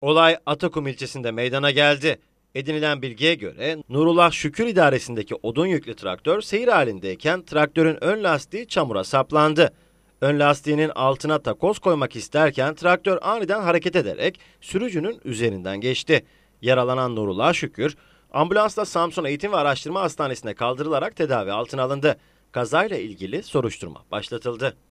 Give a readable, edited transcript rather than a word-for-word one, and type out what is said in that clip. Olay Atakum ilçesinde meydana geldi. Edinilen bilgiye göre Nurullah Şükür idaresindeki odun yüklü traktör seyir halindeyken traktörün ön lastiği çamura saplandı. Ön lastiğinin altına takoz koymak isterken traktör aniden hareket ederek sürücünün üzerinden geçti. Yaralanan Nurullah Şükür ambulansla Samsun Eğitim ve Araştırma Hastanesi'ne kaldırılarak tedavi altına alındı. Kazayla ilgili soruşturma başlatıldı.